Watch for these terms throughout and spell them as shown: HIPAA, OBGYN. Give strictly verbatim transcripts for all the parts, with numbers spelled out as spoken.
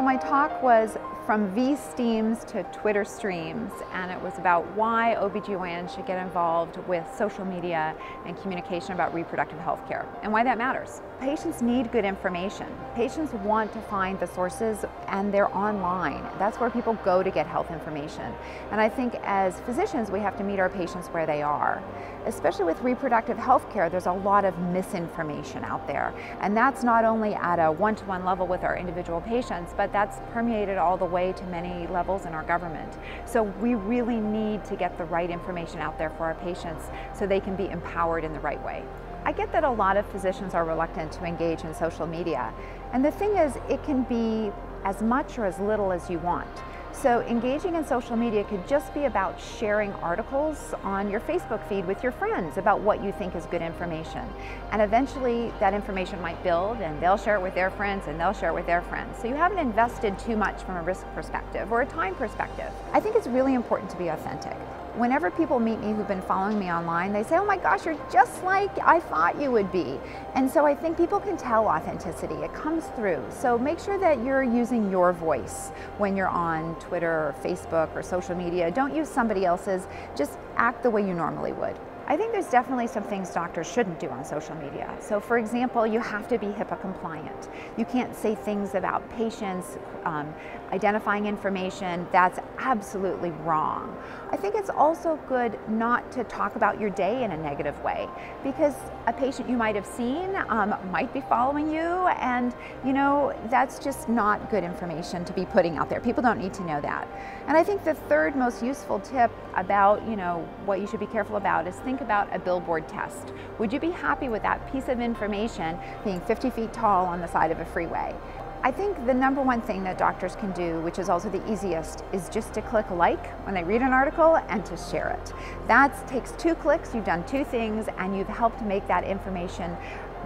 So my talk was From V-Steams to Twitter Streams, and it was about why O B G Y N should get involved with social media and communication about reproductive health care and why that matters. Patients need good information. Patients want to find the sources, and they're online. That's where people go to get health information. And I think as physicians, we have to meet our patients where they are. Especially with reproductive health care, there's a lot of misinformation out there. And that's not only at a one-to-one level with our individual patients, but that's permeated all the way to many levels in our government. So we really need to get the right information out there for our patients so they can be empowered in the right way. I get that a lot of physicians are reluctant to engage in social media. And the thing is, it can be as much or as little as you want. So engaging in social media could just be about sharing articles on your Facebook feed with your friends about what you think is good information. And eventually that information might build, and they'll share it with their friends, and they'll share it with their friends. So you haven't invested too much from a risk perspective or a time perspective. I think it's really important to be authentic. Whenever people meet me who've been following me online, they say, oh my gosh, you're just like I thought you would be. And so I think people can tell authenticity. It comes through. So make sure that you're using your voice when you're on Twitter or Facebook or social media. Don't use somebody else's. Just act the way you normally would. I think there's definitely some things doctors shouldn't do on social media. So for example, you have to be HIPAA compliant. You can't say things about patients, um, identifying information. That's absolutely wrong. I think it's also good not to talk about your day in a negative way, because a patient you might have seen um, might be following you, and you know, that's just not good information to be putting out there. People don't need to know that. And I think the third most useful tip about, you know, what you should be careful about is think about a billboard test. Would you be happy with that piece of information being fifty feet tall on the side of a freeway? I think the number one thing that doctors can do, which is also the easiest, is just to click like when they read an article and to share it. That takes two clicks, you've done two things, and you've helped make that information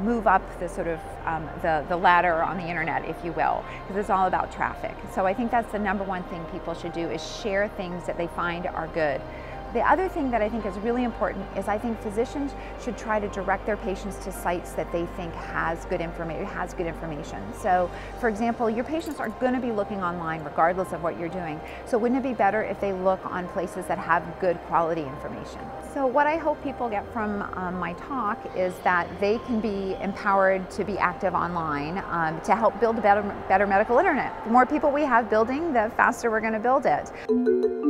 move up the sort of um, the, the ladder on the internet, if you will, because it's all about traffic. So I think that's the number one thing people should do, is share things that they find are good. The other thing that I think is really important is I think physicians should try to direct their patients to sites that they think has good information. Has good information. So, for example, your patients are going to be looking online regardless of what you're doing. So wouldn't it be better if they look on places that have good quality information? So what I hope people get from um, my talk is that they can be empowered to be active online um, to help build a better, better medical internet. The more people we have building, the faster we're going to build it.